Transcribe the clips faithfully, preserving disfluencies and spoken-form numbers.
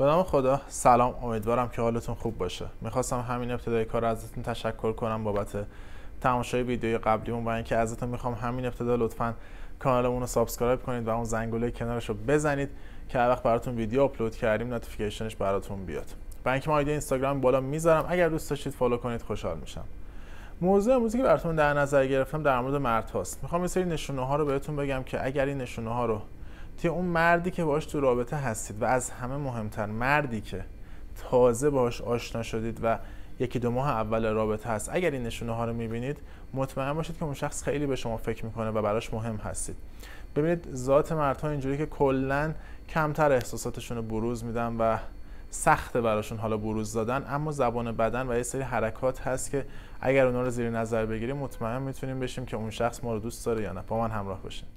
به نام خدا. سلام، امیدوارم که حالتون خوب باشه. میخواستم همین ابتدای کار ازتون تشکر کنم بابت تماشای ویدیوی قبلیمون و اینکه ازتون میخوام همین ابتدا لطفاً کانالمون رو سابسکرایب کنید و اون زنگوله کنارش رو بزنید که هر وقت براتون ویدیو آپلود کردیم نوتیفیکیشنش براتون بیاد. با اینکه ما آیدی اینستاگرام بالا میذارم، اگر دوست داشتید فالو کنید خوشحال میشم. موضوع امروزی که براتون در نظر گرفتم در مورد مرد هاست. میخوام یه سری نشونه ها رو بهتون بگم که اگر این نشونه ها رو توی اون مردی که باهاش تو رابطه هستید و از همه مهمتر مردی که تازه باهاش آشنا شدید و یکی دو ماه اول رابطه هست، اگر این نشونه ها رو میبینید مطمئن باشید که اون شخص خیلی به شما فکر میکنه و براش مهم هستید. ببینید ذات مردها اینجوری که کلا کمتر احساساتشون رو بروز میدن و سخته براشون حالا بروز دادن، اما زبان بدن و یه سری حرکات هست که اگر اونا رو زیر نظر بگیریم مطمئن میتونیم بشیم که اون شخص ما رو دوست داره یا نه. با من همراه باشین.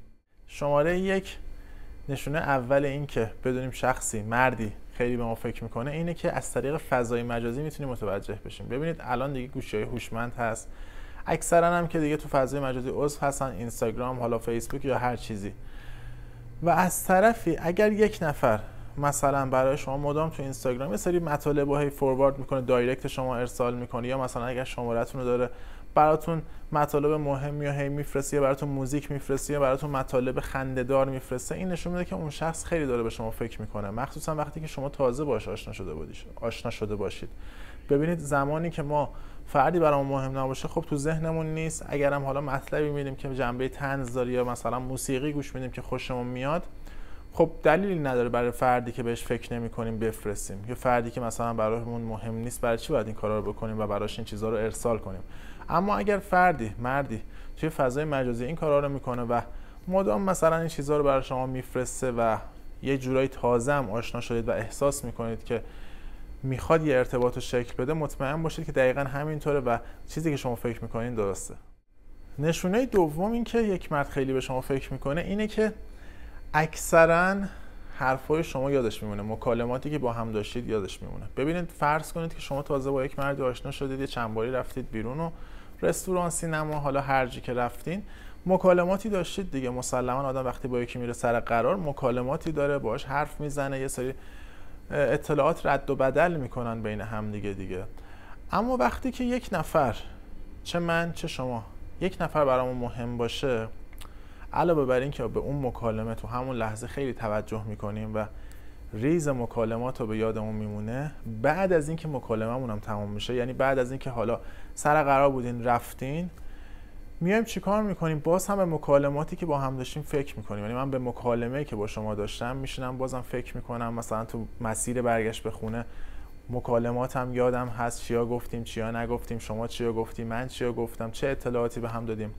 شماره یک نشونه اول این که بدونیم شخصی مردی خیلی به ما فکر میکنه اینه که از طریق فضای مجازی میتونیم متوجه بشیم. ببینید الان دیگه گوشی‌های هوشمند هست، اکثرا هم که دیگه تو فضای مجازی عضو هستن، اینستاگرام، حالا فیسبوک یا هر چیزی. و از طرفی اگر یک نفر مثلا برای شما مدام تو اینستاگرام یه سری مطالب رو هی فوروارد میکنه، دایرکت شما ارسال میکنه، یا مثلا اگر شماره‌تون رو داره براتون مطالب مهمی یا هی میفرسته، براتون موزیک میفرسته، براتون مطالب خنده‌دار میفرسته، این نشون میده که اون شخص خیلی داره به شما فکر میکنه، مخصوصا وقتی که شما تازه باهاش آشنا شده بودید آشنا شده باشید. ببینید زمانی که ما فردی برامون مهم نباشه خب تو ذهنمون نیست، اگرم حالا مطلبی میبینیم که جنبه طنز داره یا مثلا موسیقی گوش میدیم که خوشمون میاد، خب دلیلی نداره برای فردی که بهش فکر نمی‌کنیم بفرستیم، یا فردی که مثلا برامون مهم نیست برای چی باید این کارا رو بکنیم و براش این چیزا رو ارسال کنیم. اما اگر فردی مردی توی فضای مجازی این کارا رو میکنه و مدام مثلا این چیزا رو برای شما میفرسته و یه جورایی تازه هم آشنا شدید و احساس میکنید که میخواد یه ارتباط رو شکل بده، مطمئن باشید که دقیقاً همینطوره و چیزی که شما فکر میکنین درسته. نشونه دوم این که یک مرد خیلی به شما فکر میکنه اینه که اکثرا حرفای شما یادش میمونه، مکالماتی که با هم داشتید یادش میمونه. ببینید فرض کنید که شما تازه با یک مرد آشنا شدید، یه چند باری رفتید بیرون و رستوران، سینما، حالا هر جایی که رفتین مکالماتی داشتید دیگه. مسلما آدم وقتی با یکی میره سر قرار مکالماتی داره، باهاش حرف میزنه، یه سری اطلاعات رد و بدل میکنن بین هم دیگه دیگه. اما وقتی که یک نفر، چه من چه شما، یک نفر برامون مهم باشه، علاوه بر این که به اون مکالمه تو همون لحظه خیلی توجه میکنیم و ریز مکالمات رو به یادمون میمونه، بعد از اینکه مکالممون هم تمام میشه، یعنی بعد از اینکه حالا سر قرار بودین رفتین، میایم چیکار میکنیم؟ باز هم به مکالماتی که با هم داشتیم فکر میکنیم. یعنی من به مکالمه که با شما داشتم میشینم بازم فکر میکنم، مثلا تو مسیر برگشت به خونه مکالماتم یادم هست، چیا گفتیم چیا نگفتیم، شما چیا گفتی من چیا گفتم، چه اطلاعاتی به هم دادیم.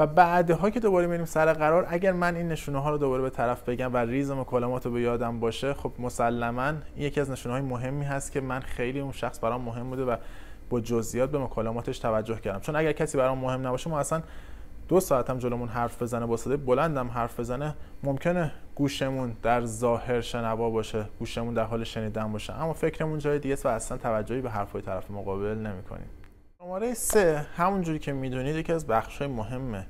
و بعدها که دوباره میریم سر قرار، اگر من این نشونه ها رو دوباره به طرف بگم و ریز مکالمات رو به یادم باشه، خب مسلما یکی از نشونه های مهمی هست که من خیلی اون شخص برام مهم بوده و با جزئیات به مکالماتش توجه کردم. چون اگر کسی برام مهم نباشه، ما اصلا دو ساعت هم جلومون حرف بزنه، با صدای بلندم حرف بزنه، ممکنه گوشمون در ظاهر شنوا باشه، گوشمون در حال شنیدن باشه، اما فکرمون جای دیگه است و اصلا توجهی به حرفهای طرف مقابل نمی‌کنیم. شماره سه همونجوری که میدونید یکی از بخش‌های مهم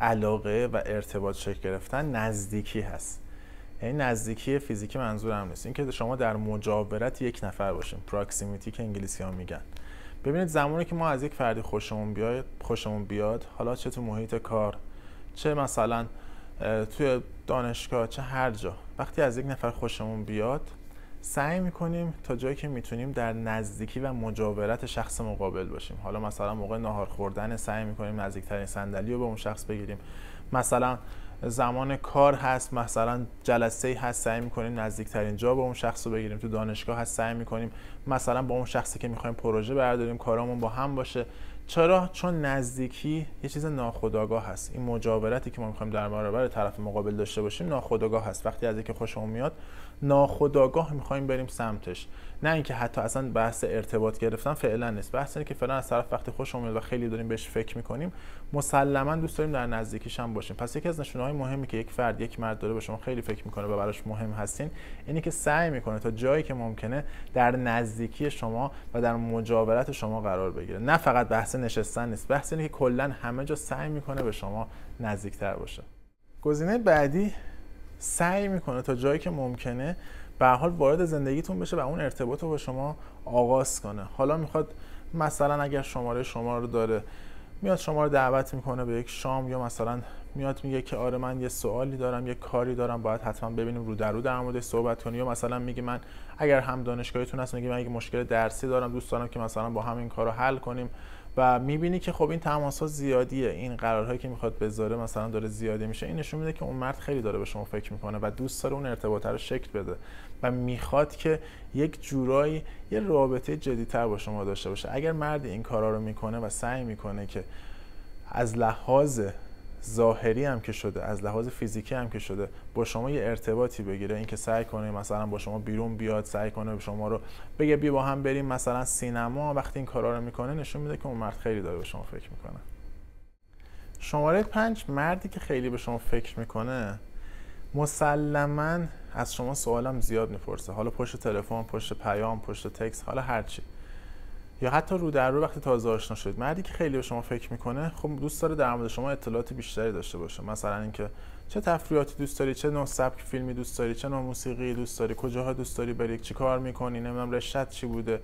علاقه و ارتباط شکل گرفتن نزدیکی هست. یعنی نزدیکی فیزیکی منظورم نیست، این که شما در مجاورت یک نفر باشین، پراکسیمیتی که انگلیسی‌ها میگن. ببینید زمانی که ما از یک فردی خوشمون بیاد، خوشمون بیاد، حالا چه تو محیط کار، چه مثلا توی دانشگاه، چه هر جا، وقتی از یک نفر خوشمون بیاد سعی میکنیم تا جایی که میتونیم در نزدیکی و مجاورت شخص مقابل باشیم. حالا مثلا موقع ناهار خوردن سعی میکنیم نزدیکترین صندلی رو به اون شخص بگیریم، مثلا زمان کار هست، مثلا جلسه هست سعی میکنیم نزدیکترین جا به اون شخص رو بگیریم، تو دانشگاه هست سعی میکنیم مثلا با اون شخصی که میخوایم پروژه برداریم کارامون با هم باشه. چرا؟ چون نزدیکی یه چیز ناخودآگاه هست. این مجاورتی که ما میخوایم در برابر طرف مقابل داشته باشیم ناخودآگاه هست. وقتی از اینکه خوشمون میاد ناخودآگاه میخوایم بریم سمتش، نه اینکه حتی اصلا بحث ارتباط گرفتن فعلا نیست، بحث اینه که فعلا از طرف وقتی خوشمون میاد و خیلی داریم بهش فکر میکنیم مسلما دوست داریم در نزدیکیش هم باشیم. پس یکی از نشونه های مهمی که یک فرد یک مرد داره به شما خیلی فکر میکنه و براش مهم هستین اینه که سعی میکنه تا جایی که ممکنه در نزدیکی شما و در مجاورت شما قرار بگیره. نه فقط بحث نشستن نیست، بحث اینه که کلا همه جا سعی میکنه به شما نزدیکتر باشه. گزینه بعدی سعی میکنه تا جایی که ممکنه به هر حال وارد زندگیتون بشه و اون ارتباط رو با شما آغاز کنه. حالا میخواد مثلا اگر شماره شما رو داره میاد شما رو دعوت میکنه به یک شام، یا مثلا میاد میگه که آره من یه سوالی دارم، یه کاری دارم، باید حتما ببینیم رو در رو در موردش صحبت کنیم. یا مثلا میگه من اگر هم دانشگاهیتون هست میگه من یه مشکل درسی دارم، دوست دارم که مثلا با همین کارو حل کنیم. و میبینی که خب این تماس‌ها زیادیه، این قرارهایی که میخواد بذاره مثلا داره زیاده میشه. این نشون میده که اون مرد خیلی داره به شما فکر میکنه و دوست داره اون ارتباط رو شکل بده و میخواد که یک جورایی یه رابطه جدی‌تر با شما داشته باشه. اگر مرد این کارا رو میکنه و سعی میکنه که از لحاظ ظاهری هم که شده، از لحاظ فیزیکی هم که شده، با شما یه ارتباطی بگیره، اینکه سعی کنه مثلا با شما بیرون بیاد، سعی کنه شما رو بگه بیا با هم بریم مثلا سینما، وقتی این کارا رو میکنه نشون میده که اون مرد خیلی داره به شما فکر میکنه. شماره پنج، مردی که خیلی به شما فکر میکنه مسلما از شما سوالم زیاد میپرسه، حالا پشت تلفن، پشت پیام، پشت تکست، حالا هر چی، یا حتی رو در رو وقتی تازه آشنا شدید. مردی که خیلی به شما فکر میکنه خب دوست داره در مورد شما اطلاعات بیشتری داشته باشه، مثلا اینکه چه تفریحاتی دوست داری، چه نوع سبک فیلمی دوست داری، چه نوع موسیقی دوست داری، کجاها دوست داری بری، چی کار میکنی، نمیدونم رشتت چی بوده.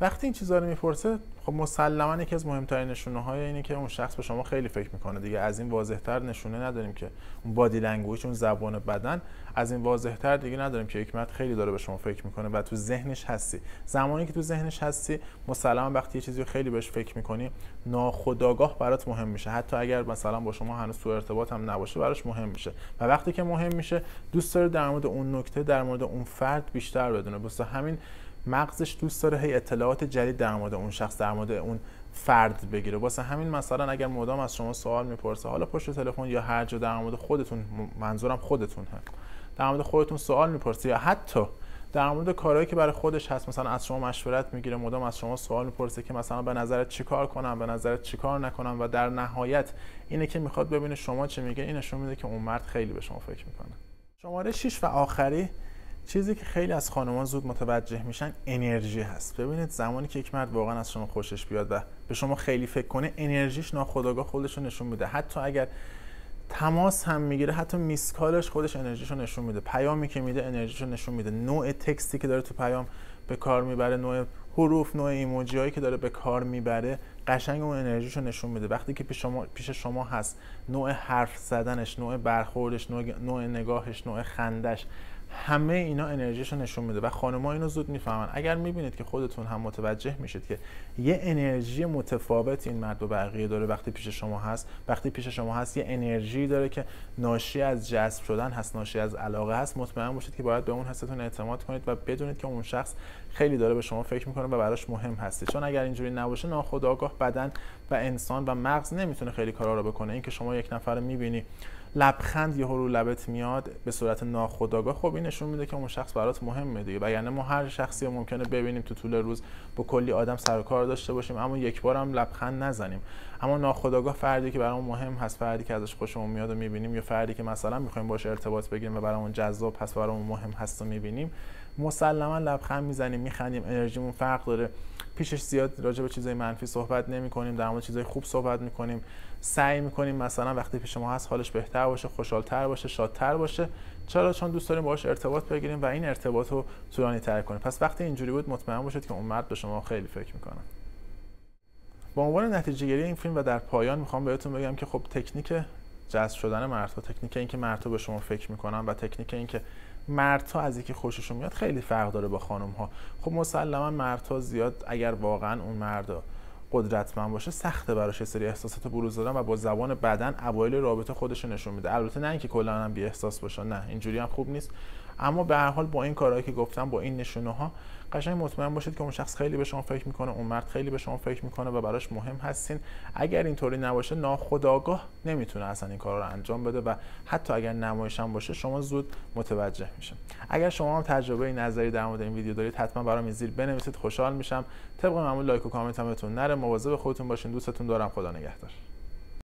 وقتی این چیزا رو میپرسه خب مسلما یکی از مهمترین نشونه های اینه که اون شخص به شما خیلی فکر میکنه دیگه. از این واضحتر نشونه نداریم که اون بادی لنگویج، اون زبان بدن، از این واضحتر دیگه نداریم که یک مرد خیلی داره به شما فکر میکنه و تو ذهنش هستی. زمانی که تو ذهنش هستی مسلما وقتی یه چیزی رو خیلی بهش فکر میکنی ناخودآگاه برات مهم میشه، حتی اگر مثلا با شما هنوز تو ارتباط هم نباشه براش مهم میشه. و وقتی که مهم میشه دوست داره در مورد اون نکته، در مورد اون فرد بیشتر بدونه. واسه همین مغزش دوست داره هی اطلاعات جدید در مورد اون شخص، در مورد اون فرد بگیره. واسه همین مثلا اگر مدام از شما سوال میپرسه، حالا پشت تلفن یا هر جا، در مورد خودتون، منظورم خودتون هست، در مورد خودتون سوال میپرسه، یا حتی در مورد کارهایی که برای خودش هست، مثلا از شما مشورت میگیره، مدام از شما سوال میپرسه که مثلا به نظرت چیکار کنم، به نظرت چیکار نکنم، و در نهایت اینه که میخواد ببینه شما چه میگه. این نشون میده که اون مرد خیلی به شما فکر میکنه. شماره شش و آخری، چیزی که خیلی از خانم‌ها زود متوجه میشن انرژی هست. ببینید زمانی که یک مرد واقعا از شما خوشش بیاد و به شما خیلی فکر کنه، انرژیش ناخودآگاه خودش رو نشون میده. حتی اگر تماس هم میگیره، حتی میسکالش خودش انرژیش رو نشون میده، پیامی که میده انرژیش رو نشون میده، نوع تکستی که داره تو پیام به کار میبره، نوع حروف، نوع ایموجی هایی که داره به کار میبره، قشنگ اون انرژیشو نشون میده. وقتی که پیش شما پیش شما هست، نوع حرف زدنش، نوع برخوردش، نوع, نوع نگاهش، نوع خندش، همه اینا انرژیشو نشون میده و خانم‌ها اینو زود میفهمن. اگر میبینید که خودتون هم متوجه میشید که یه انرژی متفاوت این مرد و بقیه داره وقتی پیش شما هست، وقتی پیش شما هست یه انرژی داره که ناشی از جذب شدن هست، ناشی از علاقه هست، مطمئن باشید که باید به اون حستون اعتماد کنید و بدونید که اون شخص خیلی داره به شما فکر میکنه و براش مهم هستی. چون اگر اینجوری نباشه ناخودآگاه بدن و انسان و مغز نمیتونه خیلی کارا رو بکنه. اینکه شما یک نفر رو میبینی لبخند یهو رو لبت میاد به صورت ناخودآگاه، خب این نشون میده که اون شخص برات مهمه دیگه. وگرنه ما هر شخصی رو ممکنه ببینیم تو طول روز با کلی آدم سر و کار داشته باشیم اما یک بار هم لبخند نزنیم. اما ناخودآگاه فردی که برامون مهم هست، فردی که ازش خوشمون میاد و میبینیم، یا فردی که مثلا میخوایم باهاش ارتباط بگیریم و برامون جذاب هست، برامون مهم هست و میبینیم، مسلما لبخند میزنیم، میخندیم، انرژیمون فرق داره، پیشش زیاد راجع به چیزای منفی صحبت نمی‌کنیم، در مورد چیزای خوب صحبت می‌کنیم. سعی می‌کنیم مثلا وقتی پیش ما هست حالش بهتر باشه، خوشحال‌تر باشه، شادتر باشه. چرا؟ چون دوست داریم باهاش ارتباط بگیریم و این ارتباط رو طولانی‌تر کنیم. پس وقتی اینجوری بود مطمئن باشید که اون مرد به شما خیلی فکر می‌کنه. با عنوان نتیجه‌گیری این فیلم و در پایان می‌خوام بهتون بگم که خب تکنیک جذب شدن مردها، تکنیک اینکه مردها به شما فکر می‌کنن و تکنیک اینکه مردها از اینکه خوششون میاد خیلی فرق داره با خانم ها. خب مسلما مردها زیاد، اگر واقعا اون مردا قدرتمند باشه، سخته براش یه سری احساسات بروز دادن و با زبان بدن اوایل رابطه خودش نشون میده. البته نه اینکه کلا هم بی احساس باشه، نه اینجوری هم خوب نیست، اما به هر حال با این کارهایی که گفتم، با این نشونه ها، قشنگ مطمئن باشید که اون شخص خیلی به شما فکر میکنه، اون مرد خیلی به شما فکر میکنه و براش مهم هستین. اگر اینطوری نباشه ناخودآگاه نمیتونه اصلا این کارا رو انجام بده و حتی اگر نمایش هم باشه شما زود متوجه میشین. اگر شما هم تجربه نظری در مورد این ویدیو دارید حتما برام زیر بنویسید، خوشحال میشم. طبق معمول لایک و کامنت هم بهتون نره، مواظب خودتون باشین، دوستتون دارم، خدا نگهدار.